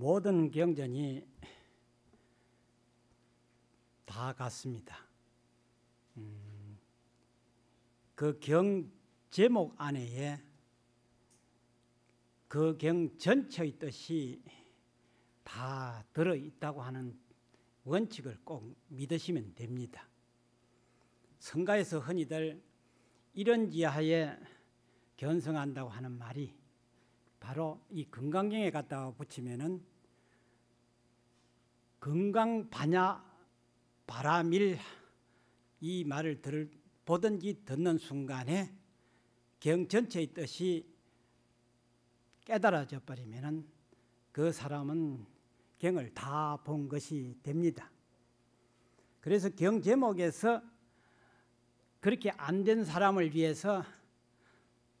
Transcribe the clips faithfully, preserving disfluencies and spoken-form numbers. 모든 경전이 다 같습니다. 음, 그 경 제목 안에 그 경 전체의 뜻이 다 들어있다고 하는 원칙을 꼭 믿으시면 됩니다. 성가에서 흔히들 이런 지하에 견성한다고 하는 말이 바로 이 금강경에 갖다 붙이면은 금강반야바라밀 이 말을 들을 보든지 듣는 순간에 경 전체의 뜻이 깨달아져 버리면은 그 사람은 경을 다 본 것이 됩니다. 그래서 경 제목에서 그렇게 안 된 사람을 위해서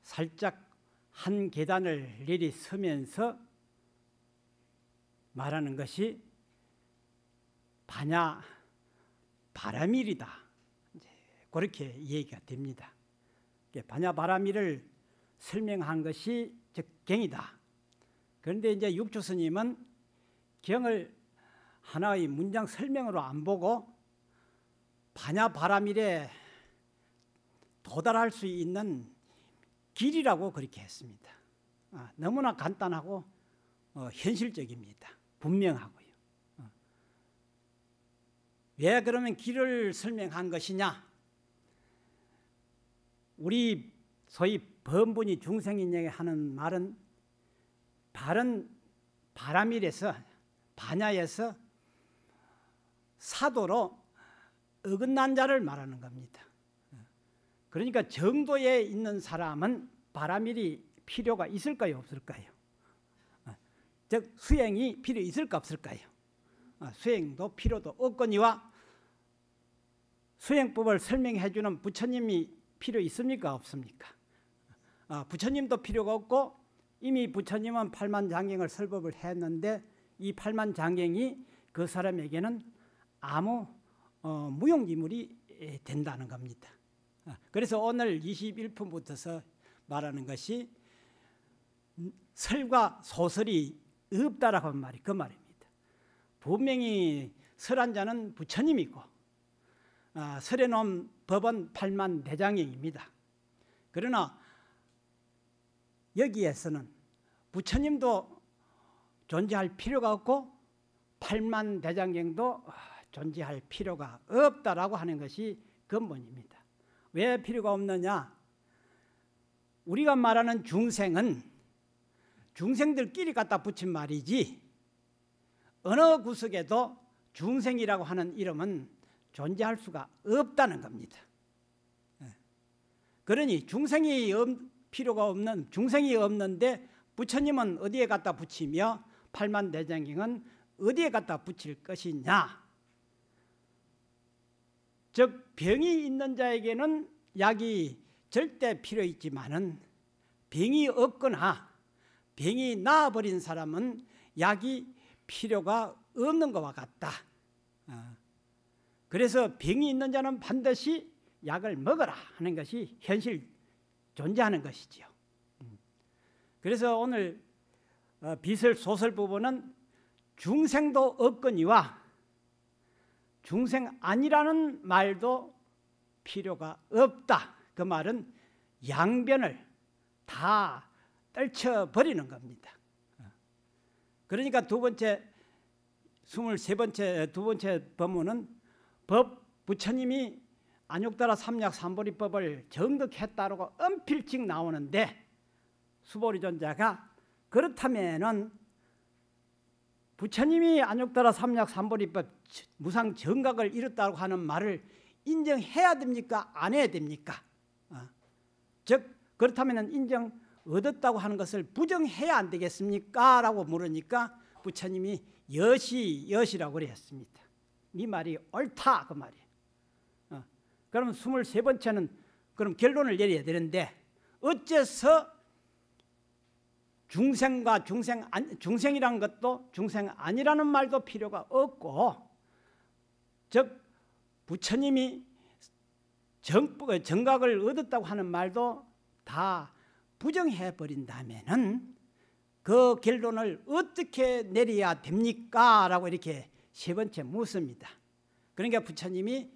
살짝 한 계단을 내리서면서 말하는 것이 반야바라밀이다. 이제 그렇게 이해가 됩니다. 반야바라밀을 설명한 것이 즉 경이다. 그런데 이제 육조 스님은 경을 하나의 문장 설명으로 안 보고 반야바라밀에 도달할 수 있는 길이라고 그렇게 했습니다. 아, 너무나 간단하고 어, 현실적입니다. 분명하고요. 어. 왜 그러면 길을 설명한 것이냐? 우리 소위 범분이 중생인에게 하는 말은 바른 바라밀에서 반야에서 사도로 어긋난 자를 말하는 겁니다. 그러니까 정도에 있는 사람은 바라밀이 필요가 있을까요? 없을까요? 즉 수행이 필요 있을까 없을까요? 수행도 필요도 없거니와 수행법을 설명해 주는 부처님이 필요 있습니까? 없습니까? 부처님도 필요가 없고 이미 부처님은 팔만장경을 설법을 했는데 이 팔만장경이 그 사람에게는 아무 어, 무용지물이 된다는 겁니다. 그래서 오늘 이십일 품부터서 말하는 것이 설과 소설이 없다라고 하는 말이 그 말입니다. 분명히 설한 자는 부처님이고 아, 설해 놓은 법은 팔만대장경입니다. 그러나 여기에서는 부처님도 존재할 필요가 없고 팔만대장경도 존재할 필요가 없다라고 하는 것이 근본입니다. 왜 필요가 없느냐? 우리가 말하는 중생은 중생들끼리 갖다 붙인 말이지 어느 구석에도 중생이라고 하는 이름은 존재할 수가 없다는 겁니다. 그러니 중생이 필요가 없는 중생이 없는데 부처님은 어디에 갖다 붙이며 팔만대장경은 어디에 갖다 붙일 것이냐? 즉 병이 있는 자에게는 약이 절대 필요 있지만은 병이 없거나 병이 나아버린 사람은 약이 필요가 없는 것과 같다. 그래서 병이 있는 자는 반드시 약을 먹어라 하는 것이 현실 존재하는 것이지요. 그래서 오늘 비설 소설 부분은 중생도 없거니와 중생 아니라는 말도 필요가 없다. 그 말은 양변을 다 떨쳐버리는 겁니다. 그러니까 두 번째, 이십삼 번째 두 번째 법문은 법 부처님이 안욕따라 삼약 삼보리법을 정득했다라고 엄필찍 나오는데 수보리 존자가 그렇다면은 부처님이 안욕따라 삼약 삼보리법 무상 정각을 이뤘다고 하는 말을 인정해야 됩니까? 안 해야 됩니까? 어. 즉 그렇다면 인정 얻었다고 하는 것을 부정해야 안 되겠습니까? 라고 물으니까 부처님이 여시 여시라고 그랬습니다. 네 말이 옳다 그 말이에요. 어. 그럼 이십삼 번째는 그럼 결론을 내려야 되는데 어째서 중생과 중생, 중생이라는 것도 중생 아니라는 말도 필요가 없고 즉 부처님이 정, 정각을 얻었다고 하는 말도 다 부정해버린다면은 그 결론을 어떻게 내려야 됩니까? 라고 이렇게 세 번째 묻습니다. 그러니까 부처님이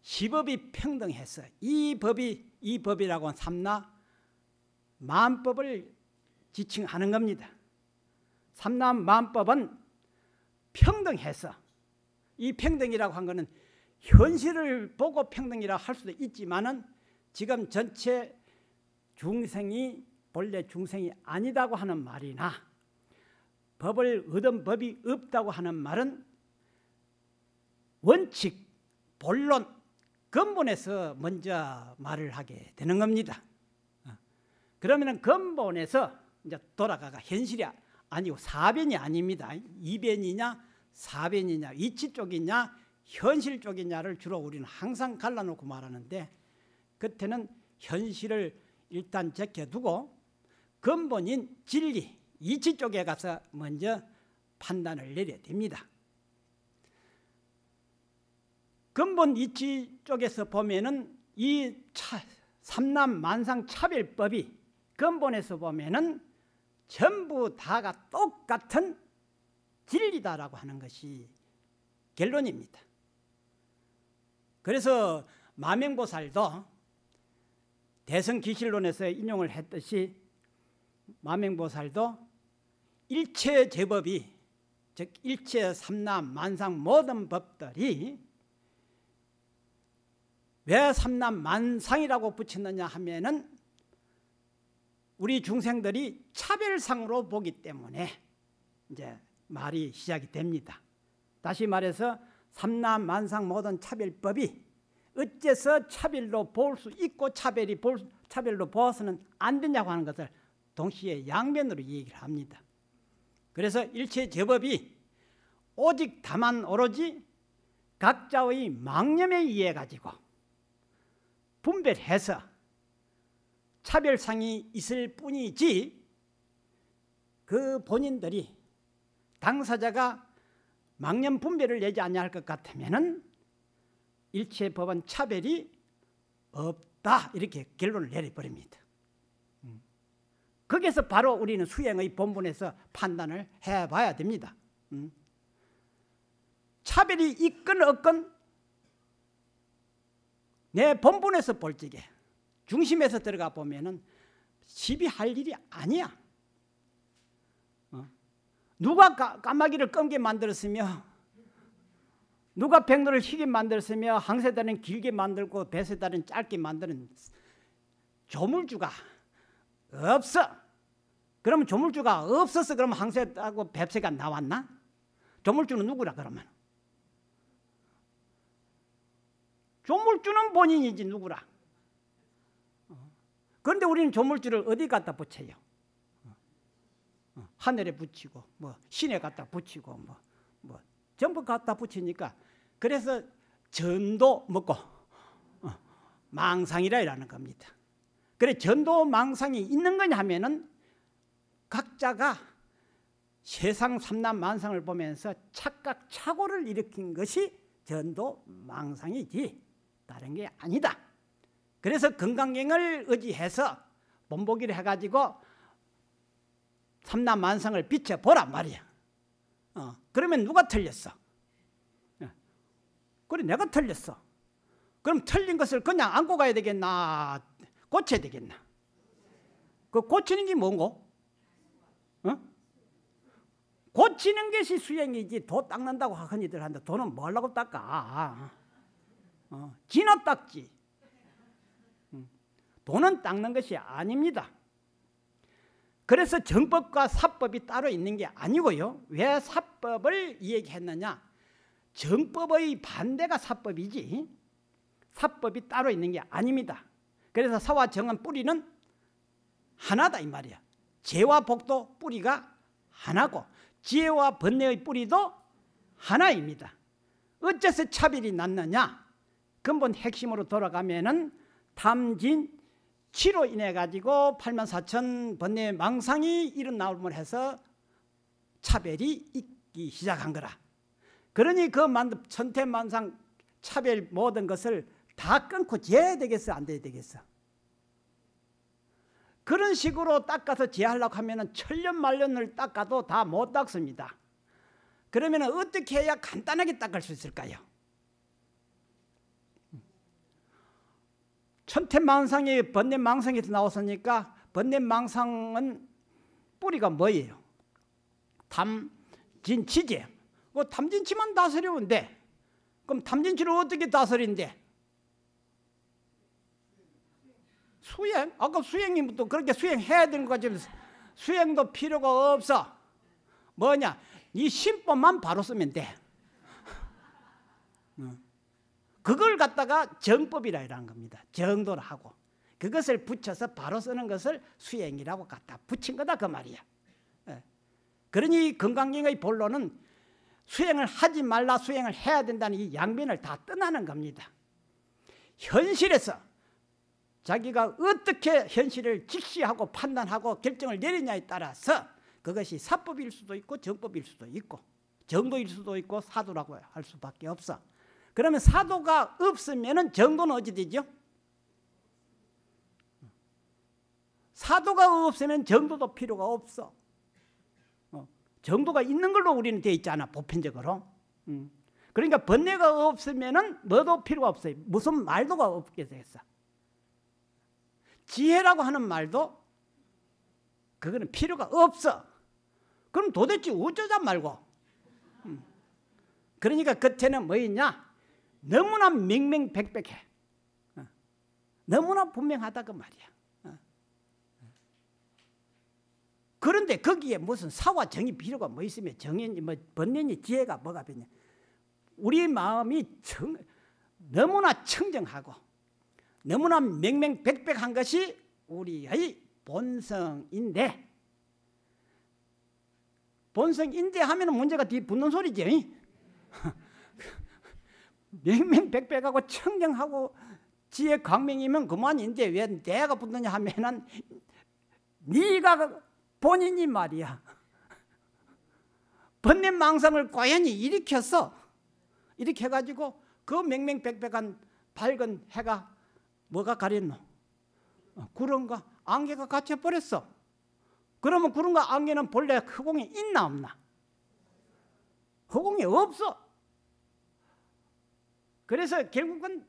시법이 평등해서 이 법이 이 법이라고 삼나 만법을 지칭하는 겁니다. 삼나 만법은 평등해서, 이 평등이라고 한 것은 현실을 보고 평등이라 할 수도 있지만은 지금 전체 중생이 본래 중생이 아니다고 하는 말이나 법을 얻은 법이 없다고 하는 말은 원칙, 본론, 근본에서 먼저 말을 하게 되는 겁니다. 그러면은 근본에서 이제 돌아가가 현실이 아니고 사변이 아닙니다. 이변이냐 사변이냐 이치 쪽이냐 현실 쪽이냐를 주로 우리는 항상 갈라놓고 말하는데, 그때는 현실을 일단 제껴두고 근본인 진리, 이치 쪽에 가서 먼저 판단을 내려야 됩니다. 근본 이치 쪽에서 보면은 이 삼남만상차별법이 근본에서 보면은 전부 다가 똑같은 진리다라고 하는 것이 결론입니다. 그래서 마명보살도 대성기실론에서 인용을 했듯이 마명보살도 일체 제법이, 즉 일체 삼남 만상 모든 법들이 왜 삼남 만상이라고 붙였느냐 하면은 우리 중생들이 차별상으로 보기 때문에 이제 말이 시작이 됩니다. 다시 말해서 삼남 만상 모든 차별법이 어째서 차별로 볼 수 있고 차별이 볼 수, 차별로 보아서는 안 된다고 하는 것을 동시에 양면으로 얘기를 합니다. 그래서 일체 제법이 오직 다만 오로지 각자의 망념에 의해 가지고 분별해서 차별상이 있을 뿐이지, 그 본인들이 당사자가 망념 분별을 내지 아니할 것 같으면은 일체 법은 차별이 없다, 이렇게 결론을 내려버립니다. 거기에서 바로 우리는 수행의 본분에서 판단을 해봐야 됩니다. 차별이 있건 없건 내 본분에서 볼 적에 중심에서 들어가 보면은 시비할 일이 아니야. 누가 까마귀를 검게 만들었으며, 누가 백로를 희게 만들었으며, 항세다리는 길게 만들고 배세다리는 짧게 만드는 조물주가 없어. 그러면 조물주가 없어서 그러면 항세하고 뱁새가 나왔나? 조물주는 누구라 그러면? 조물주는 본인이지 누구라. 그런데 우리는 조물주를 어디 갖다 붙여요? 하늘에 붙이고 뭐 신에 갖다 붙이고 뭐, 뭐 전부 갖다 붙이니까, 그래서 전도 먹고 망상이라 이라는 겁니다. 그래, 전도 망상이 있는 거냐 하면은 각자가 세상 삼남 만상을 보면서 착각착오를 일으킨 것이 전도 망상이지 다른 게 아니다. 그래서 금강경을 의지해서 본보기를 해가지고 삼남 만상을 비춰보란 말이야. 어, 그러면 누가 틀렸어? 그래, 내가 틀렸어. 그럼 틀린 것을 그냥 안고 가야 되겠나? 고쳐야 되겠나? 그 고치는 게 뭔고? 어? 고치는 것이 수행이지, 도 닦는다고 하거니들 한다. 도는 뭐라고 닦아? 어, 지나 닦지. 도는 닦는 것이 아닙니다. 그래서 정법과 사법이 따로 있는 게 아니고요. 왜 사법을 얘기했느냐? 정법의 반대가 사법이지 사법이 따로 있는 게 아닙니다. 그래서 사와 정은 뿌리는 하나다 이 말이야. 재와 복도 뿌리가 하나고 지혜와 번뇌의 뿌리도 하나입니다. 어째서 차별이 났느냐? 근본 핵심으로 돌아가면은 탐진, 치로 인해 가지고 팔만 사천 번뇌의 망상이 일어나옴을 해서 차별이 있기 시작한 거라. 그러니 그 천태만상 차별 모든 것을 다 끊고 재야 되겠어, 안 돼야 되겠어? 그런 식으로 닦아서 제하려고 하면 천년만년을 닦아도 다 못 닦습니다. 그러면 어떻게 해야 간단하게 닦을 수 있을까요? 천태망상이 번뇌망상에서 나왔으니까 번뇌망상은 뿌리가 뭐예요? 탐진치제. 뭐 탐진치만 다스려운데 그럼 탐진치를 어떻게 다스린대? 수행? 아까 수행이 또 그렇게 수행해야 되는 거지. 수행도 필요가 없어. 뭐냐? 이 신법만 바로 쓰면 돼. 그걸 갖다가 정법이라 이라는 겁니다. 정도를 하고 그것을 붙여서 바로 쓰는 것을 수행이라고 갖다 붙인 거다 그 말이야. 그러니 금강경의 본론은 수행을 하지 말라, 수행을 해야 된다는 이 양면을 다 떠나는 겁니다. 현실에서 자기가 어떻게 현실을 직시하고 판단하고 결정을 내리냐에 따라서 그것이 사법일 수도 있고 정법일 수도 있고 정도일 수도 있고 사도라고 할 수밖에 없어. 그러면 사도가 없으면 정도는 어찌 되죠? 사도가 없으면 정도도 필요가 없어. 정도가 있는 걸로 우리는 되어 있지 않아, 보편적으로. 그러니까 번뇌가 없으면 뭐도 필요가 없어요. 무슨 말도가 없게 되겠어. 지혜라고 하는 말도 그거는 필요가 없어. 그럼 도대체 어쩌자 말고. 그러니까 끝에는 뭐 있냐? 너무나 명명백백해. 너무나 분명하다 그 말이야. 그런데 거기에 무슨 사와 정이 필요가 뭐 있으며 정인이 뭐 번뇌니 지혜가 뭐가 있냐? 우리 마음이 청, 너무나 청정하고 너무나 명명백백한 것이 우리의 본성인데, 본성인데 하면 문제가 뒤에 붙는 소리지. 명명백백하고 청정하고 지혜 광명이면 그만인데 왜 내가 붙느냐 하면은 네가 본인이 말이야 번뇌망상을 고연히 일으켜서 이렇게 해가지고 그 명명백백한 밝은 해가 뭐가 가렸노? 구름과 안개가 갇혀버렸어. 그러면 구름과 안개는 본래 허공에 있나 없나? 허공에 없어. 그래서 결국은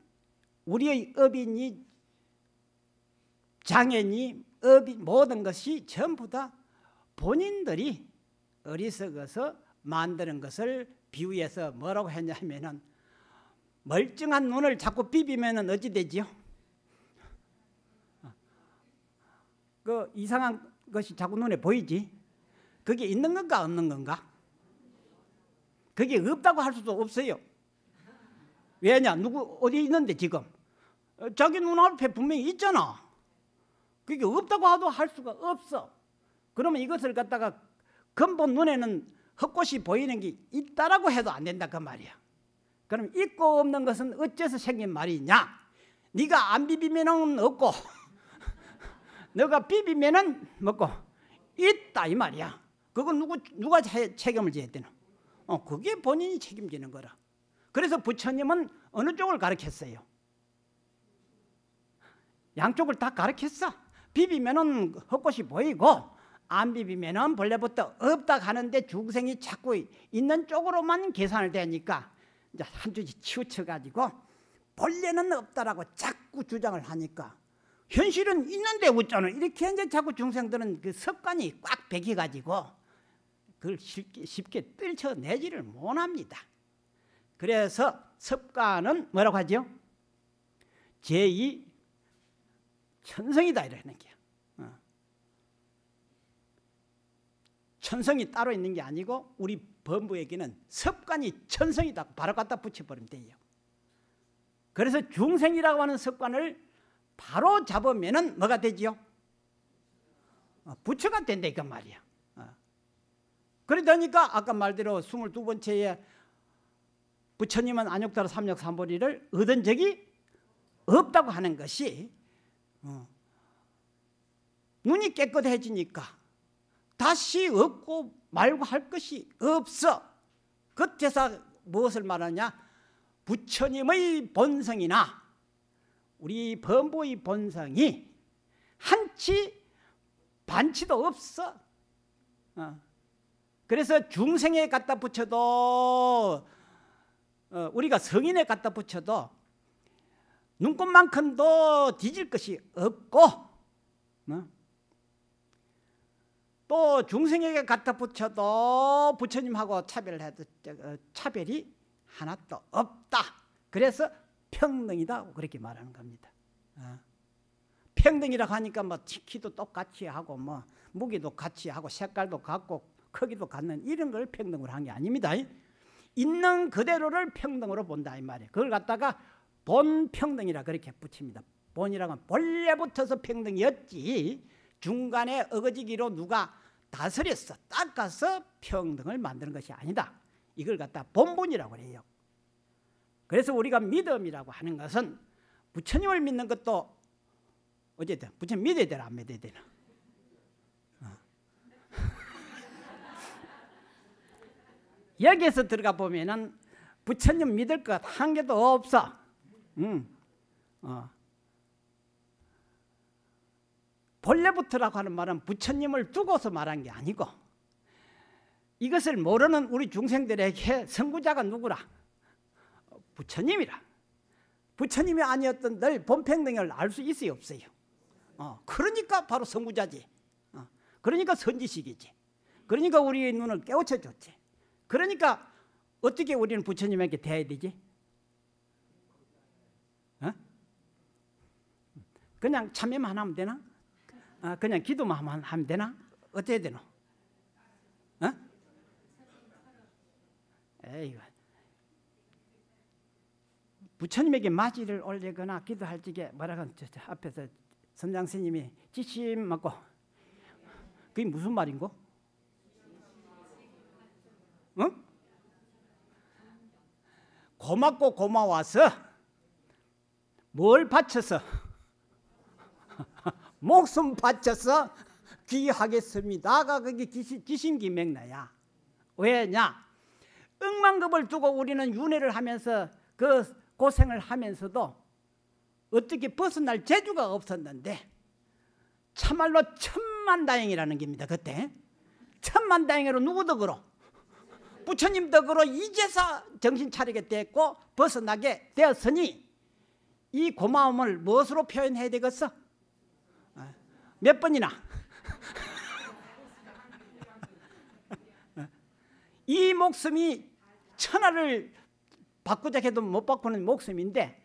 우리의 업이니 장애니 업이 모든 것이 전부 다 본인들이 어리석어서 만드는 것을 비유해서 뭐라고 했냐면은 멀쩡한 눈을 자꾸 비비면은 어찌 되지요? 그 이상한 것이 자꾸 눈에 보이지? 그게 있는 건가 없는 건가? 그게 없다고 할 수도 없어요. 왜냐? 누구 어디 있는데 지금? 자기 눈앞에 분명히 있잖아. 그게 없다고 하도 할 수가 없어. 그러면 이것을 갖다가 근본 눈에는 헛것이 보이는 게 있다라고 해도 안 된다 그 말이야. 그럼 있고 없는 것은 어째서 생긴 말이냐? 네가 안 비비면은 없고 너가 비비면은 먹고 있다 이 말이야. 그건 누구, 누가 책임을 져야 되나? 어, 그게 본인이 책임지는 거라. 그래서 부처님은 어느 쪽을 가르쳤어요? 양쪽을 다 가르쳤어. 비비면은 헛것이 보이고 안 비비면은 본래부터 없다 가는데 중생이 자꾸 있는 쪽으로만 계산을 되니까 이제 한 줄씩 치우쳐가지고 본래는 없다라고 자꾸 주장을 하니까 현실은 있는데 웃잖아. 이렇게 이제 자꾸 중생들은 그 습관이 꽉 배기가지고 그걸 쉽게, 쉽게 떨쳐내지를 못합니다. 그래서 습관은 뭐라고 하죠? 제이 천성이다 이러는 게. 어. 천성이 따로 있는 게 아니고 우리 범부에게는 습관이 천성이다 바로 갖다 붙여버리면 돼요. 그래서 중생이라고 하는 습관을 바로 잡으면은 뭐가 되지요? 어, 부처가 된다 이거 말이야. 어. 그러다니까 아까 말대로 스물두 번째에 부처님은 안욕따라 삼력 삼보리를 얻은 적이 없다고 하는 것이 어. 눈이 깨끗해지니까 다시 얻고 말고 할 것이 없어. 그때서 무엇을 말하냐? 부처님의 본성이나 우리 범부의 본성이 한치 반치도 없어. 어. 그래서 중생에 갖다 붙여도 어, 우리가 성인에 갖다 붙여도 눈꽃만큼도 뒤질 것이 없고 어. 또 중생에게 갖다 붙여도 부처님하고 차별해도 차별이 하나도 없다. 그래서 평등이다 그렇게 말하는 겁니다. 어. 평등이라고 하니까 뭐 키도 똑같이 하고 뭐 무게도 같이 하고 색깔도 같고 크기도 같는 이런 걸 평등으로 한 게 아닙니다. 있는 그대로를 평등으로 본다 이 말이에요. 그걸 갖다가 본평등이라 그렇게 붙입니다. 본이라고 하면 본래 붙어서 평등이었지 중간에 어거지기로 누가 다스렸어 닦아서 평등을 만드는 것이 아니다. 이걸 갖다 본분이라고 해요. 그래서 우리가 믿음이라고 하는 것은 부처님을 믿는 것도 어쨌든 부처님 믿어야 되나 안 믿어야 되나. 어. 여기에서 들어가 보면은 부처님 믿을 것 한 개도 없어. 음. 어. 본래부터라고 하는 말은 부처님을 두고서 말한 게 아니고 이것을 모르는 우리 중생들에게 선구자가 누구라? 부처님이라. 부처님이 아니었던 늘 본평등을 알 수 있어요 없어요? 어, 그러니까 바로 선구자지. 어, 그러니까 선지식이지. 그러니까 우리의 눈을 깨우쳐줬지. 그러니까 어떻게 우리는 부처님에게 대해야 되지? 어? 그냥 참여만 하면 되나? 어, 그냥 기도만 하면 되나? 어떻게 해야 되노? 어? 에이, 부처님에게 맞이를 올리거나 기도할 적에 뭐라고 하면 앞에서 선장스님이 지침 맞고 그게 무슨 말인고? 응? 고맙고 고마워서 뭘 바쳐서 목숨 바쳐서 귀하겠습니다가 그게 기심기 맥락이야. 왜냐? 억만급을 두고 우리는 윤회를 하면서 그 고생을 하면서도 어떻게 벗어날 재주가 없었는데 참말로 천만다행이라는 겁니다. 그때 천만다행으로 누구 덕으로? 부처님 덕으로 이제서 정신 차리게 됐고 벗어나게 되었으니 이 고마움을 무엇으로 표현해야 되겠어? 몇 번이나 이 목숨이 천하를 바꾸자 해도 못 바꾸는 목숨인데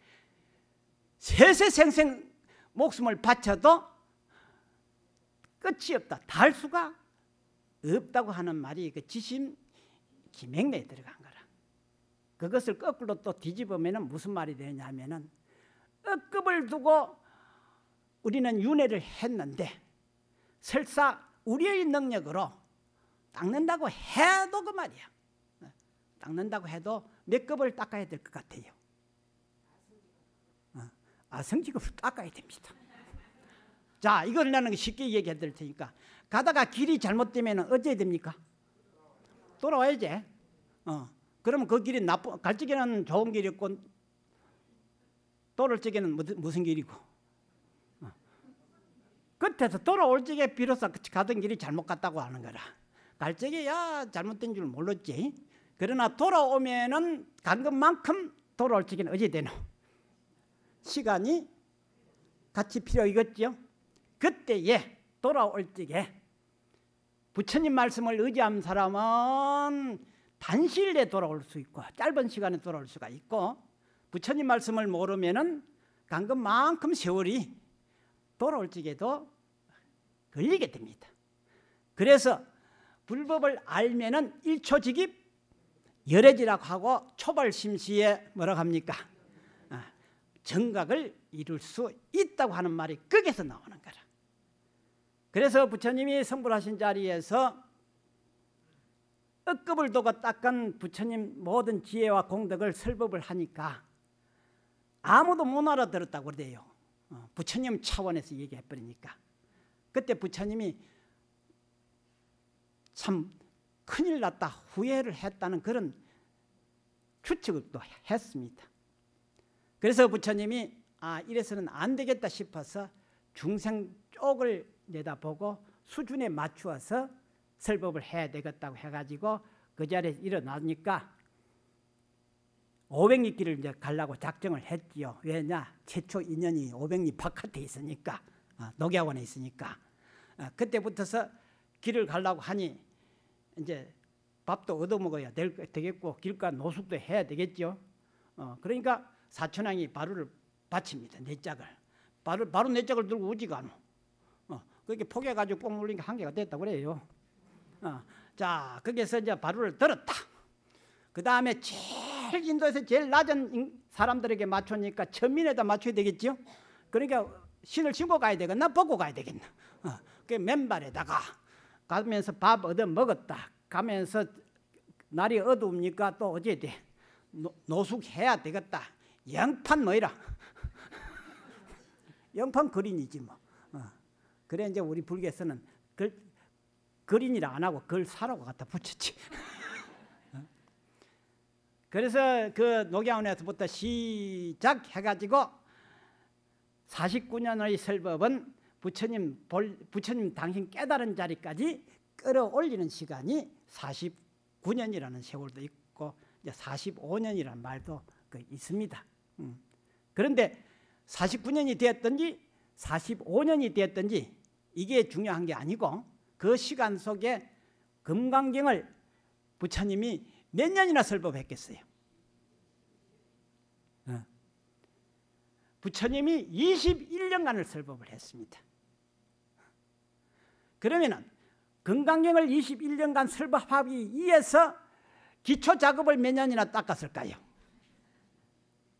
세세생생 목숨을 바쳐도 끝이 없다. 달 수가 없다고 하는 말이 그 지심 기맥내에 들어간 거라. 그것을 거꾸로 또 뒤집으면 무슨 말이 되느냐 하면 억급을 두고 우리는 윤회를 했는데 설사 우리의 능력으로 닦는다고 해도 그 말이야. 닦는다고 해도 몇 급을 닦아야 될 것 같아요? 어, 아성지급을 닦아야 됩니다. 자, 이걸 나는 쉽게 얘기해 드릴 테니까 가다가 길이 잘못되면 어찌해야 됩니까? 돌아와야지. 어, 그러면 그 길이 나쁜, 갈 적에는 좋은 길이고 돌아올 적에는 무슨 길이고 어. 끝에서 돌아올 적에 비로소 가던 길이 잘못 갔다고 하는 거라. 갈 적에야 잘못된 줄 몰랐지. 그러나 돌아오면은 간 것만큼 돌아올 적에는 어찌 되노? 시간이 같이 필요이겠지요. 그때에 돌아올 적에 부처님 말씀을 의지한 사람은 단시일에 돌아올 수 있고 짧은 시간에 돌아올 수가 있고 부처님 말씀을 모르면은 간 것만큼 세월이 돌아올 적에도 걸리게 됩니다. 그래서 불법을 알면은 일초직입 열애지라고 하고 초발심시에 뭐라고 합니까? 아, 정각을 이룰 수 있다고 하는 말이 거기에서 나오는 거라. 그래서 부처님이 성불하신 자리에서 억급을 두고 닦은 부처님 모든 지혜와 공덕을 설법을 하니까 아무도 못 알아들었다고 그래요. 어, 부처님 차원에서 얘기해버리니까 그때 부처님이 참 큰일 났다 후회를 했다는 그런 추측을 또 했습니다. 그래서 부처님이 아 이래서는 안 되겠다 싶어서 중생 쪽을 내다보고 수준에 맞추어서 설법을 해야 되겠다고 해가지고 그 자리에서 일어나니까 오백리길을 이제 가려고 작정을 했지요. 왜냐? 최초 인연이 오백리 바깥에 있으니까, 녹야원에 있으니까. 그때부터서 길을 가려고 하니 이제 밥도 얻어먹어야 될, 되겠고 길가 노숙도 해야 되겠죠. 어, 그러니까 사천왕이 바루를 바칩니다. 네 짝을. 바로, 바로 네 짝을 들고 오지가 않아. 어, 그렇게 포개가지고 뽕 물린 게 한계가 됐다고 그래요. 어, 자, 거기서 이제 바루를 들었다. 그 다음에 제일 인도에서 제일 낮은 사람들에게 맞추니까 천민에다 맞춰야 되겠죠. 그러니까 신을 신고 가야 되겠나, 벗고 가야 되겠나. 어, 그 맨발에다가 가면서 밥 얻어 먹었다. 가면서 날이 어두우니까 또 어째 돼. 노, 노숙해야 되겠다. 영판 뭐이라. 영판 거린이지 뭐. 어. 그래 이제 우리 불교에서는 글, 거린이라 안 하고 글 사라고 갖다 붙였지. 어? 그래서 그 녹야원에서부터 시작해가지고 사십구 년의 설법은 부처님, 볼, 부처님 당신 깨달은 자리까지 끌어올리는 시간이 사십구 년이라는 세월도 있고 이제 사십오 년이라는 말도 있습니다. 음. 그런데 사십구 년이 되었든지 사십오 년이 되었든지 이게 중요한 게 아니고 그 시간 속에 금강경을 부처님이 몇 년이나 설법했겠어요. 어. 부처님이 이십일 년간을 설법을 했습니다. 그러면은 금강경을 이십일 년간 설법하기 위해서 기초 작업을 몇 년이나 닦았을까요?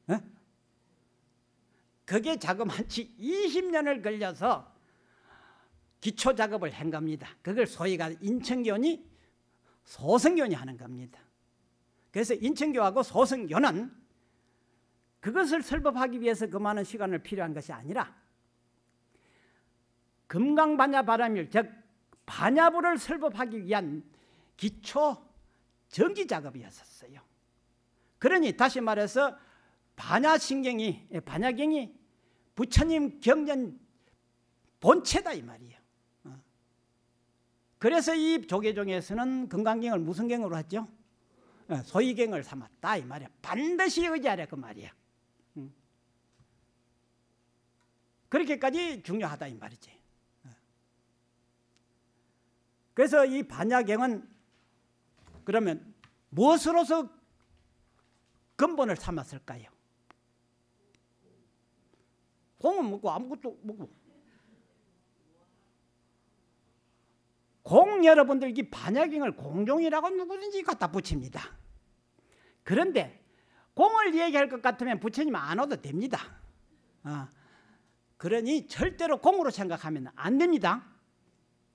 어? 그게 작업한 지 이십 년을 걸려서 기초 작업을 한 겁니다. 그걸 소위가 인천교니 소승교니 하는 겁니다. 그래서 인천교하고 소승교는 그것을 설법하기 위해서 그 많은 시간을 필요한 것이 아니라 금강반야바라밀, 즉 반야부를 설법하기 위한 기초 정기 작업이었어요. 그러니 다시 말해서 반야신경이, 반야경이 부처님 경전 본체다 이 말이에요. 그래서 이 조계종에서는 금강경을 무슨 경으로 했죠? 소위경을 삼았다 이 말이에요. 반드시 의지하라 그 말이에요. 그렇게까지 중요하다 이 말이지. 그래서 이 반야경은 그러면 무엇으로서 근본을 삼았을까요? 공은 먹고 아무것도 먹고. 공, 여러분들 이 반야경을 공종이라고 누구든지 갖다 붙입니다. 그런데 공을 얘기할 것 같으면 부처님 안 와도 됩니다. 어. 그러니 절대로 공으로 생각하면 안 됩니다.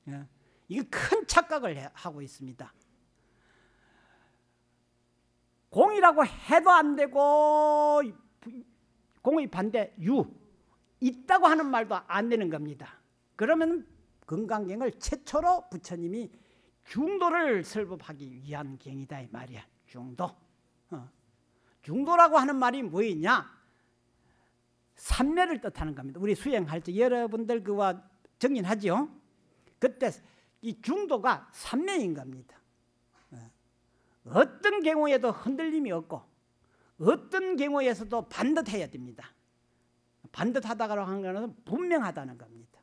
예. 이게 큰 착각을 하고 있습니다. 공이라고 해도 안 되고 공의 반대 유, 있다고 하는 말도 안 되는 겁니다. 그러면 금강경을 최초로 부처님이 중도를 설법하기 위한 경이다 이 말이야. 중도. 어. 중도라고 하는 말이 뭐이냐? 삼매를 뜻하는 겁니다. 우리 수행할 때 여러분들 그와 정인하지요? 그때 이 중도가 삼매인 겁니다. 어떤 경우에도 흔들림이 없고 어떤 경우에서도 반듯해야 됩니다. 반듯하다고 하는 것은 분명하다는 겁니다.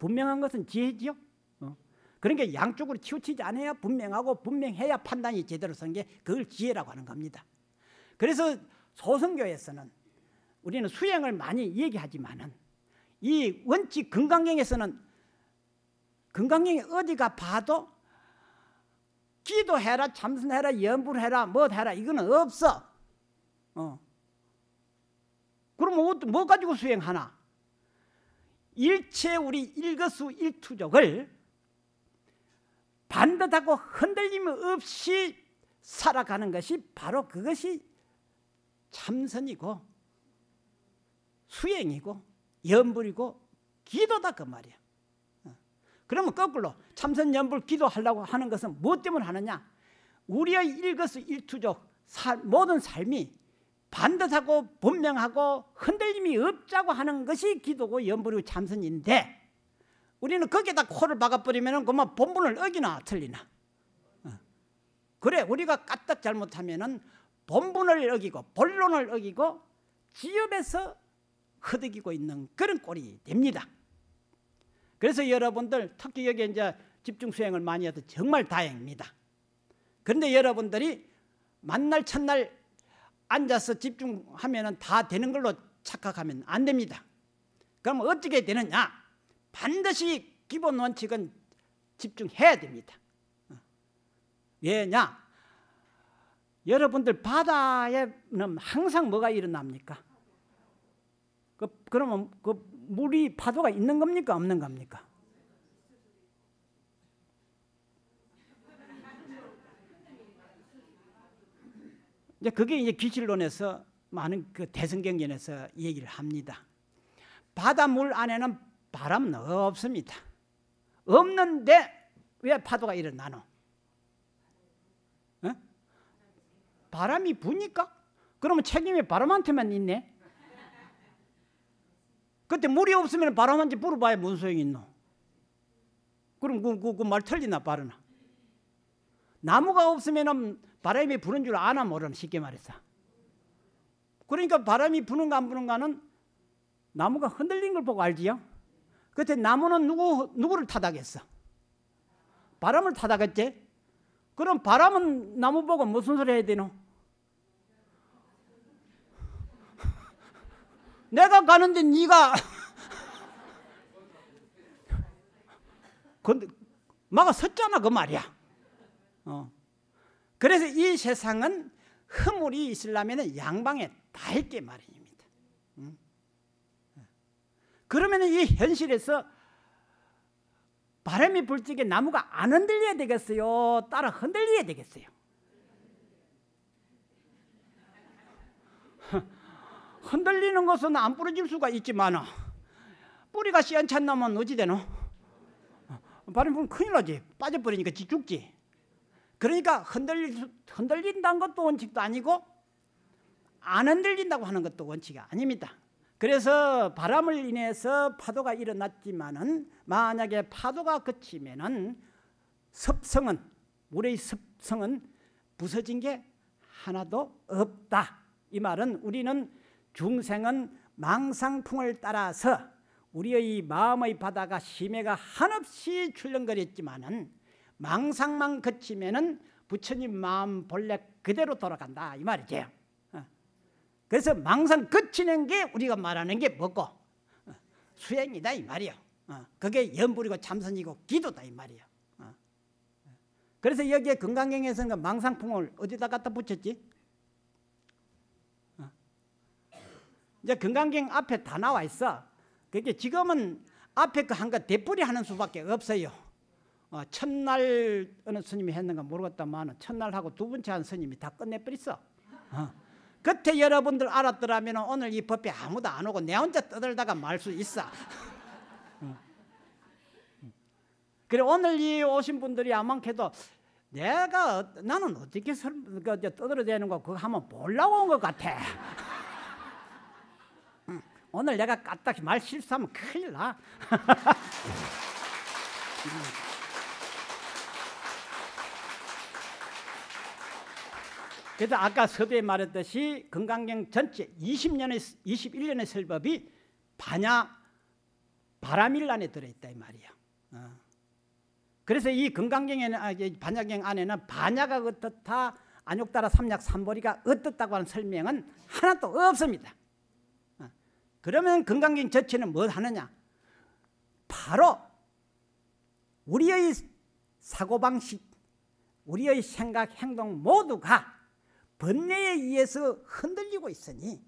분명한 것은 지혜지요. 어. 그러니까 양쪽으로 치우치지 않아야 분명하고 분명해야 판단이 제대로 선 게 그걸 지혜라고 하는 겁니다. 그래서 소승교에서는 우리는 수행을 많이 얘기하지만은 이 원칙 금강경에서는 금강경이 어디가 봐도 기도해라, 참선해라, 염불해라, 뭐 해라 이거는 없어. 어. 그럼 뭐, 뭐 가지고 수행하나? 일체 우리 일거수 일투족을 반듯하고 흔들림 없이 살아가는 것이 바로 그것이 참선이고 수행이고 염불이고 기도다 그 말이야. 그러면 거꾸로 참선, 염불, 기도하려고 하는 것은 무엇 때문에 하느냐? 우리의 일거수 일투족 사, 모든 삶이 반듯하고 분명하고 흔들림이 없자고 하는 것이 기도고 염불이고 참선인데 우리는 거기에다 코를 박아버리면 그만 본분을 어기나 틀리나. 그래, 우리가 까딱 잘못하면 본분을 어기고 본론을 어기고 지엽에서 흐득이고 있는 그런 꼴이 됩니다. 그래서 여러분들 특히 여기 이제 집중 수행을 많이 해서 정말 다행입니다. 그런데 여러분들이 만날 첫날 앉아서 집중하면 다 되는 걸로 착각하면 안 됩니다. 그럼 어떻게 되느냐? 반드시 기본 원칙은 집중해야 됩니다. 왜냐? 여러분들 바다에는 항상 뭐가 일어납니까? 그, 그러면 그 물이 파도가 있는 겁니까? 없는 겁니까? 이제 그게 이제 기실론에서 많은 그 대승경전에서 얘기를 합니다. 바닷물 안에는 바람은 없습니다. 없는데 왜 파도가 일어나노? 어? 바람이 부니까? 그러면 책임이 바람한테만 있네? 그때 물이 없으면 바람한테 불어봐야 뭔 소용이 있노? 그럼 그, 그, 그 말 틀리나 빠르나? 나무가 없으면 바람이 부는 줄 아나 모르나 쉽게 말해서. 그러니까 바람이 부는가 안 부는가는 나무가 흔들린 걸 보고 알지요? 그때 나무는 누구, 누구를 타다겠어? 바람을 타다겠지? 그럼 바람은 나무 보고 무슨 소리 해야 되노? 내가 가는데 네가 막아 섰잖아 그 말이야. 어. 그래서 이 세상은 허물이 있으려면 양방에 다 있게 마련입니다. 응? 그러면 이 현실에서 바람이 불 적에 나무가 안 흔들려야 되겠어요? 따라 흔들려야 되겠어요? 흔들리는 것은 안 부러질 수가 있지만 뿌리가 씨안찬 나면 어찌 되노? 바람이 불면 큰일 나지. 빠져버리니까 죽지. 그러니까 흔들릴, 흔들린다는 것도 원칙도 아니고 안 흔들린다고 하는 것도 원칙이 아닙니다. 그래서 바람을 인해서 파도가 일어났지만은 만약에 파도가 그치면은 습성은 물의 습성은 부서진 게 하나도 없다. 이 말은 우리는 중생은 망상풍을 따라서 우리의 마음의 바다가 심해가 한없이 출렁거렸지만은 망상만 그치면은 부처님 마음 본래 그대로 돌아간다 이 말이죠. 그래서 망상 그치는 게 우리가 말하는 게 뭐고 수행이다 이 말이요. 그게 염불이고 참선이고 기도다 이 말이요. 그래서 여기에 금강경에서는 망상풍을 어디다 갖다 붙였지? 이제 금강경 앞에 다 나와 있어. 그게 지금은 앞에 그 한 거 되풀이 하는 수밖에 없어요. 어, 첫날 어느 스님이 했는가 모르겠다만 첫날하고 두 번째 한 스님이 다 끝내버렸어. 어. 그때 여러분들 알았더라면 오늘 이 법에 아무도 안 오고 내 혼자 떠들다가 말 수 있어. 어. 그래 오늘 이 오신 분들이 아만해도 내가 나는 어떻게 떠들어대는 거 그거 하면 몰라고 온 것 같아. 응. 오늘 내가 까딱히 말 실수하면 큰일 나. 그래서 아까 서두에 말했듯이 금강경 전체 이십 년의 이십일 년의 설법이 반야바라밀 안에 들어있다 이 말이야. 어. 그래서 이 금강경에는 아, 반야경 안에는 반야가 어떻다, 안욕따라 삼약 삼보리가 어떻다고 하는 설명은 하나도 없습니다. 어. 그러면 금강경 전체는 뭘 하느냐? 바로 우리의 사고 방식, 우리의 생각, 행동 모두가 번뇌에 의해서 흔들리고 있으니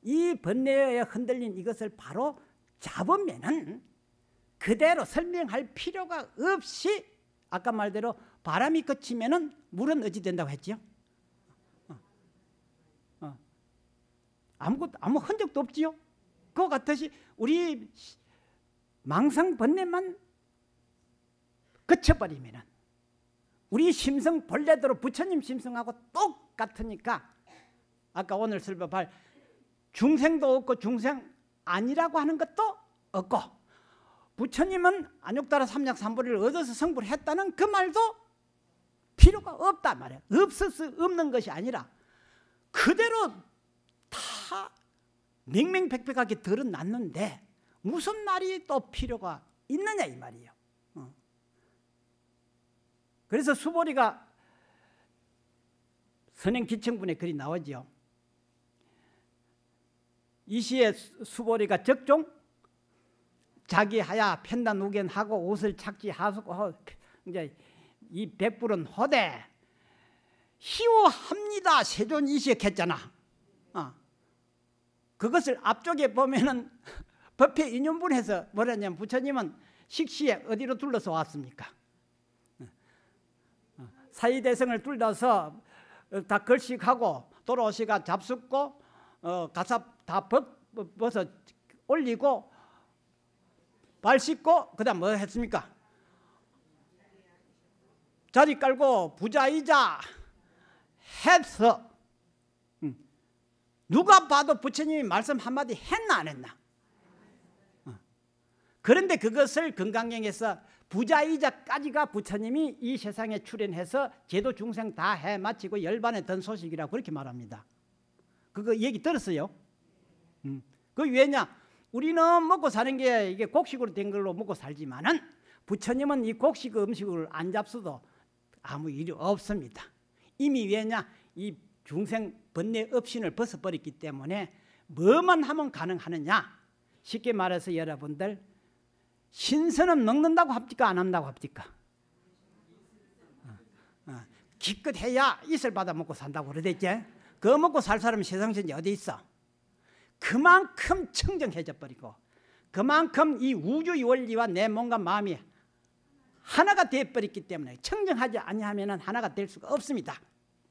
이 번뇌에 흔들린 이것을 바로 잡으면은 그대로 설명할 필요가 없이 아까 말대로 바람이 그치면은 물은 어찌 된다고 했지요? 어. 어. 아무것도 아무 흔적도 없지요? 그거 같듯이 우리 망상 번뇌만 그쳐버리면은 우리 심성 본래대로 부처님 심성하고 똑. 같으니까 아까 오늘 설법할 중생도 없고 중생 아니라고 하는 것도 없고 부처님은 안욕따라 삼약 삼보리를 얻어서 성불 했다는 그 말도 필요가 없단 말이야. 없을 수 없는 것이 아니라 그대로 다 맹맹백백하게 드러났는데 무슨 말이 또 필요가 있느냐 이 말이에요. 어. 그래서 수보리가 선행기청분에 글이 나오죠. 이 시에 수보리가 적종 자기하야 편단우견하고 옷을 착지 하수고 이제 이 백불은 허대 희오합니다 세존 이식했잖아. 어. 그것을 앞쪽에 보면은 법회 인용분에서 뭐라냐면 부처님은 식시에 어디로 둘러서 왔습니까? 사이대성을 둘러서 다 걸식하고 도로시가 잡숫고 어, 가사 다 벗, 벗어 올리고 발 씻고 그다음 뭐 했습니까? 자리 깔고 부자이자 해서 응. 누가 봐도 부처님이 말씀 한마디 했나 안 했나? 어. 그런데 그것을 금강경에서 부자이자까지가 부처님이 이 세상에 출연해서 제도 중생 다 해마치고 열반에 든 소식이라고 그렇게 말합니다. 그거 얘기 들었어요? 음. 그 왜냐? 우리는 먹고 사는 게 이게 곡식으로 된 걸로 먹고 살지만은 부처님은 이 곡식 음식을 안 잡수도 아무 일이 없습니다. 이미 왜냐? 이 중생 번뇌 업신을 벗어버렸기 때문에 뭐만 하면 가능하느냐? 쉽게 말해서 여러분들 신선은 먹는다고 합니까? 안 한다고 합니까? 어. 어. 기껏해야 이슬 받아 먹고 산다고 그러댔지? 그거 먹고 살 사람은 세상에 어디 있어? 그만큼 청정해져 버리고 그만큼 이 우주의 원리와 내 몸과 마음이 하나가 되어버렸기 때문에 청정하지 아니하면 하나가 될 수가 없습니다.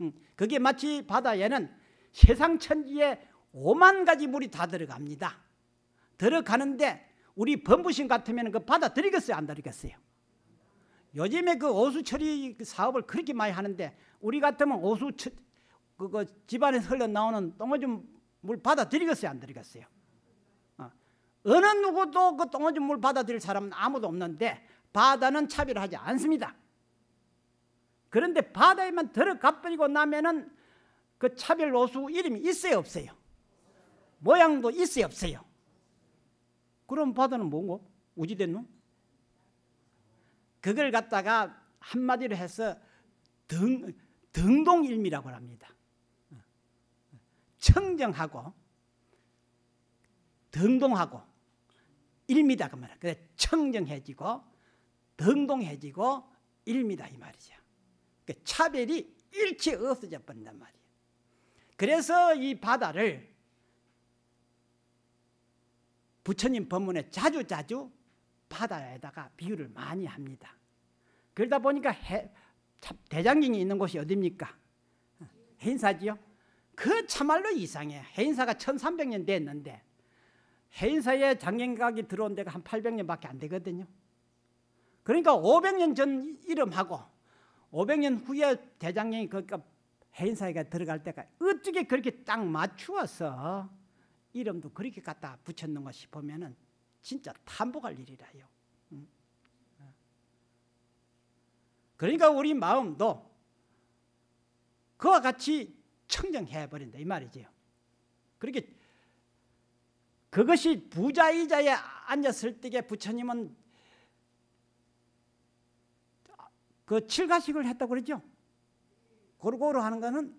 음. 그게 마치 바다에는 세상 천지에 오만 가지 물이 다 들어갑니다. 들어가는데 우리 범부심 같으면 그 받아들이겠어요? 안 들이겠어요? 요즘에 그 오수 처리 사업을 그렇게 많이 하는데 우리 같으면 오수 처, 그거 집안에서 흘러나오는 똥오줌 물 받아들이겠어요? 안 들이겠어요? 어. 어느 누구도 그 똥오줌 물 받아들일 사람은 아무도 없는데 바다는 차별하지 않습니다. 그런데 바다에만 들어가 버리고 나면은 그 차별 오수 이름이 있어요? 없어요? 모양도 있어요? 없어요? 그럼 바다는 뭐고? 우지된 놈? 그걸 갖다가 한마디로 해서 등, 등동일미라고 합니다. 청정하고 등동하고 일미다 그 말이야. 그래서 청정해지고 등동해지고 일미다 이 말이죠. 그러니까 차별이 일체 없어져 버린단 말이야. 그래서 이 바다를 부처님 법문에 자주 자주 바다에다가 비유를 많이 합니다. 그러다 보니까 해, 대장경이 있는 곳이 어디입니까? 해인사지요. 그 참말로 이상해. 해인사가 천삼백 년 됐는데 해인사에 장경각이 들어온 데가 한 팔백 년밖에 안 되거든요. 그러니까 오백 년 전 이름하고 오백 년 후에 대장경이 그러니까 해인사에 들어갈 때가 어떻게 그렇게 딱 맞추어서 이름도 그렇게 갖다 붙였는가 싶으면은 진짜 탐복할 일이라요. 그러니까 우리 마음도 그와 같이 청정해버린다 이 말이지요. 그렇게 그것이 부자이자에 앉았을 때에 부처님은 그 칠가식을 했다고 그러죠. 고루고루 하는 거는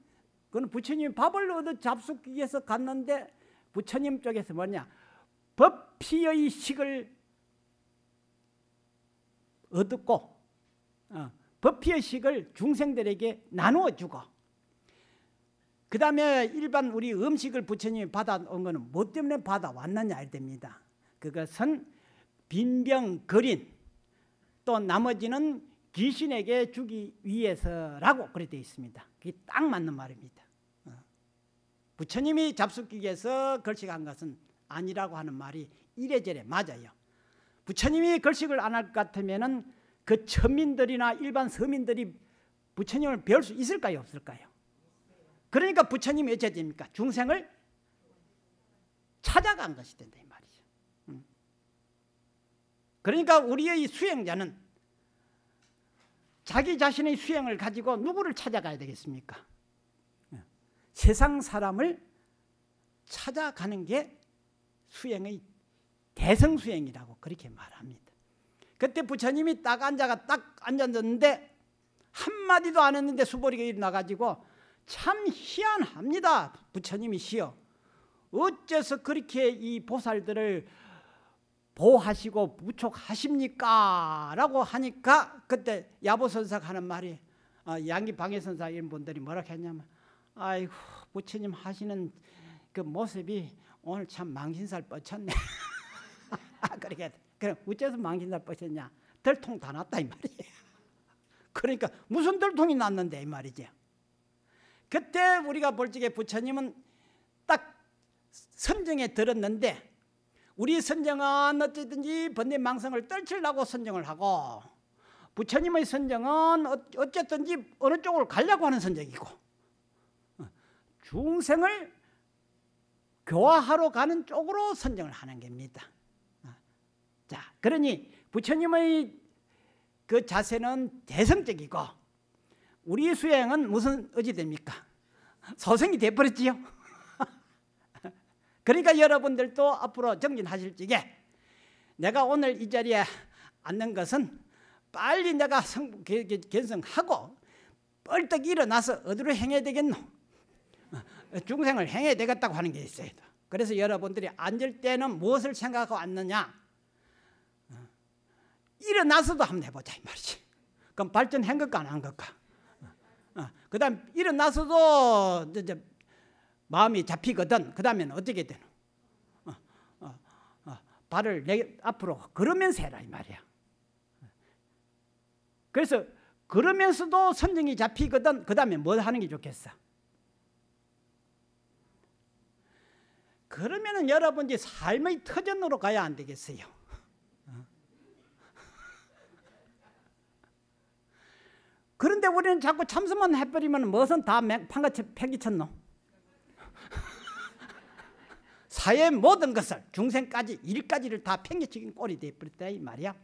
그건 부처님이 밥을 얻어 잡수기 위해서 갔는데 부처님 쪽에서 뭐냐 법피의 식을 얻었고 어, 법피의 식을 중생들에게 나누어주고 그 다음에 일반 우리 음식을 부처님이 받아온 것은 뭐 때문에 받아왔느냐 알 됩니다. 그것은 빈병거린 또 나머지는 귀신에게 주기 위해서라고 그래 되어 있습니다. 그게 딱 맞는 말입니다. 부처님이 잡숫기에서 걸식한 것은 아니라고 하는 말이 이래저래 맞아요. 부처님이 걸식을 안 할 것 같으면 그 천민들이나 일반 서민들이 부처님을 배울 수 있을까요? 없을까요? 그러니까 부처님이 어찌 됩니까? 중생을 찾아간 것이 된다 이 말이죠. 그러니까 우리의 수행자는 자기 자신의 수행을 가지고 누구를 찾아가야 되겠습니까? 세상 사람을 찾아가는 게 수행의 대성수행이라고 그렇게 말합니다. 그때 부처님이 딱 앉아가 딱 앉았는데 한마디도 안 했는데 수보리가 일어나가지고 참 희한합니다. 부처님이시여, 어째서 그렇게 이 보살들을 보호하시고 부촉하십니까? 라고 하니까 그때 야보선사가 하는 말이, 어, 양기방해선사 이런 분들이 뭐라고 했냐면, 아이고 부처님 하시는 그 모습이 오늘 참 망신살 뻗쳤네. 그러게, 그럼 어째서 망신살 뻗쳤냐? 들통 다 났다 이 말이에요. 그러니까 무슨 들통이 났는데 이 말이죠. 그때 우리가 볼 적에 부처님은 딱 선정에 들었는데, 우리 선정은 어쨌든지 번뇌망상을 떨치려고 선정을 하고, 부처님의 선정은 어쨌든지 어느 쪽으로 가려고 하는 선정이고, 중생을 교화하러 가는 쪽으로 선정을 하는 겁니다. 자, 그러니 부처님의 그 자세는 대성적이고 우리 수행은 무슨 어찌됩니까? 소생이 돼버렸지요. 그러니까 여러분들도 앞으로 정진하실 적에 내가 오늘 이 자리에 앉는 것은 빨리 내가 성, 견성하고 벌떡 일어나서 어디로 행해야 되겠노? 중생을 행해야 되겠다고 하는 게 있어요. 그래서 여러분들이 앉을 때는 무엇을 생각하고 앉느냐? 일어나서도 한번 해보자 이 말이지. 그럼 발전한 것과 안 한 것과. 그 다음 일어나서도 이제 마음이 잡히거든. 그 다음에는 어떻게 되노? 어, 어, 어, 발을 내, 앞으로 걸으면서 해라 이 말이야. 그래서 걸으면서도 선정이 잡히거든. 그 다음에 뭐 하는 게 좋겠어? 그러면은 여러분이 삶의 터전으로 가야 안 되겠어요? 그런데 우리는 자꾸 참선만 해버리면 무엇은 다 판같이 팽개쳤노? 사회의 모든 것을, 중생까지, 일까지를 다 팽개치긴 꼴이 되어버렸다 이 말이야.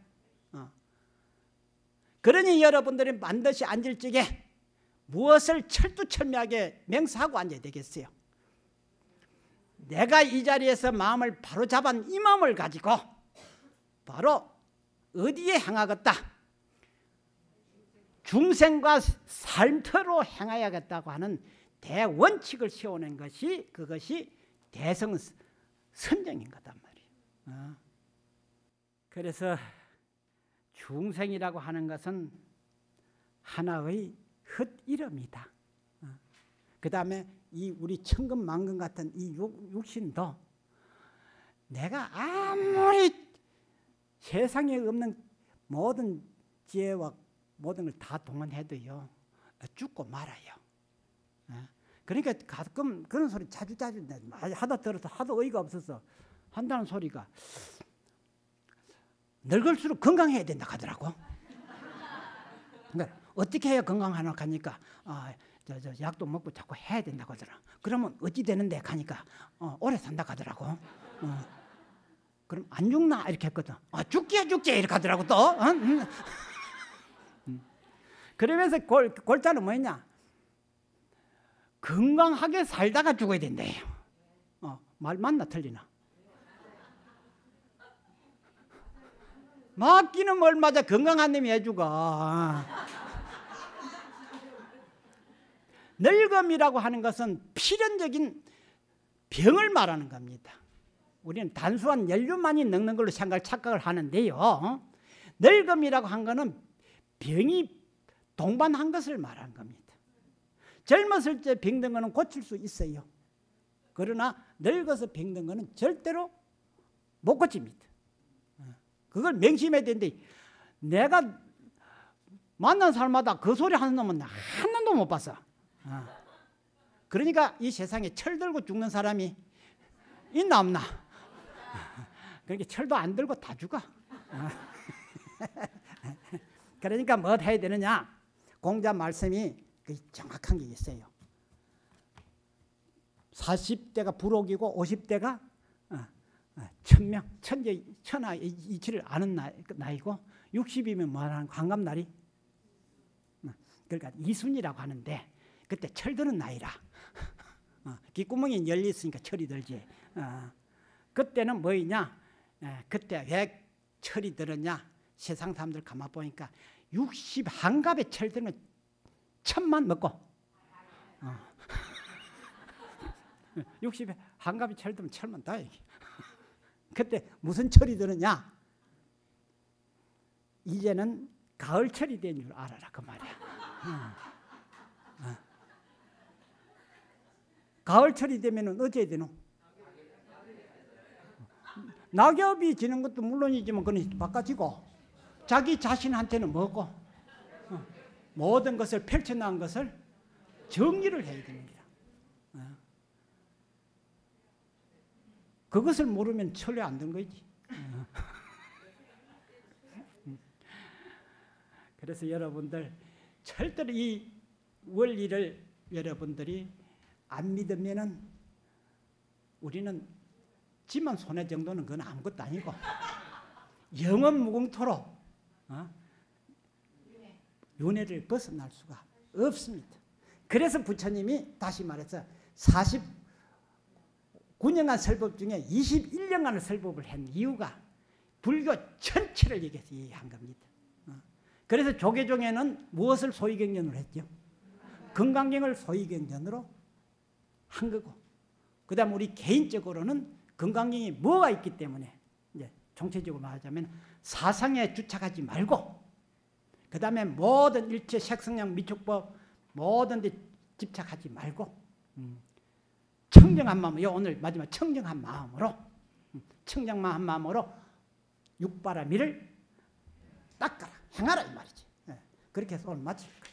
어. 그러니 여러분들이 반드시 앉을 적에 무엇을 철두철미하게 맹세하고 앉아야 되겠어요. 내가 이 자리에서 마음을 바로 잡은 이 마음을 가지고 바로 어디에 향하겠다? 중생과 삶터로 향하야겠다고 하는 대원칙을 세우는 것이, 그것이 대성 선정인 거단 말이에요. 어. 그래서 중생이라고 하는 것은 하나의 헛이름이다. 어. 그 다음에 이 우리 천근만근 같은 이 육, 육신도 내가 아무리 세상에 없는 모든 지혜와 모든 걸 다 동원해도요 죽고 말아요. 어. 그러니까 가끔 그런 소리 자주 자주 하다 들어서 하도 의의가 없어서 한다는 소리가, 늙을수록 건강해야 된다 하더라고. 그러니까 어떻게 해야 건강하나 하니까, 아, 저, 저 약도 먹고 자꾸 해야 된다고 하더라. 그러면 어찌 되는데 하니까, 어, 오래 산다 하더라고. 어, 그럼 안 죽나 이렇게 했거든. 아, 죽기야 죽지 이렇게 하더라고 또. 어? 음. 그러면서 골, 골자는 뭐였냐? 건강하게 살다가 죽어야 된대요. 어, 말 맞나 틀리나? 맞기는 뭘 맞아. 건강한 놈이 해주고. 늙음이라고 하는 것은 필연적인 병을 말하는 겁니다. 우리는 단순한 연륜만이 늙는 걸로 생각, 착각을 하는데요. 어? 늙음이라고 한 것은 병이 동반한 것을 말하는 겁니다. 젊었을 때 병든 거는 고칠 수 있어요. 그러나 늙어서 병든 거는 절대로 못 고칩니다. 그걸 명심해야 되는데, 내가 만난 사람마다 그 소리 하는 놈은 한 놈도 못 봤어. 그러니까 이 세상에 철들고 죽는 사람이 있나 없나. 그러니까 철도 안 들고 다 죽어. 그러니까 뭐 해야 되느냐. 공자 말씀이 정확한 게 있어요. 사십 대가 불혹이고 오십 대가 천명, 천재, 천하 이치를 아는 나이, 나이고 육십이면 뭐하는 환갑 날이? 그러니까 이순이라고 하는데 그때 철드는 나이라. 어, 귓구멍이 열리 있으니까 철이 들지. 어, 그때는 뭐이냐? 에, 그때 왜 철이 들었냐? 세상 사람들 가만 보니까 육십 한갑에 철드는 천만 먹고 어. 육십에 한갑에 철들면 철만 다 얘기. 그때 무슨 철이 들었냐? 이제는 가을철이 된 줄 알아라 그 말이야. 어. 어. 가을철이 되면 어째야 되노? 낙엽이 지는 것도 물론이지만 그건 바깥이고 자기 자신한테는 뭐고 어. 모든 것을 펼쳐놓은 것을 정리를 해야 됩니다. 어. 그것을 모르면 철이 안 된 거지. 어. 그래서 여러분들 절대로 이 원리를 여러분들이 안 믿으면은 우리는 지만 손해 정도는 그건 아무것도 아니고 영원 무공토로 어? 윤회를 벗어날 수가 없습니다. 그래서 부처님이 다시 말해서 사십구 년간 설법 중에 이십일 년간을 설법을 한 이유가 불교 전체를 얘기해서 얘기한 겁니다. 어? 그래서 조계종에는 무엇을 소위경전으로 했죠? 금강경을 소위경전으로 한 거고, 그 다음 우리 개인적으로는 금강경이 뭐가 있기 때문에, 이제 총체적으로 말하자면 사상에 주착하지 말고, 그 다음에 모든 일체 색성량 미축법, 모든 데 집착하지 말고, 음. 청정한 마음으로, 오늘 마지막 청정한 마음으로, 청정한 마음으로 육바라밀을 닦아라, 행하라, 이 말이지. 예. 그렇게 해서 오늘 마칠까.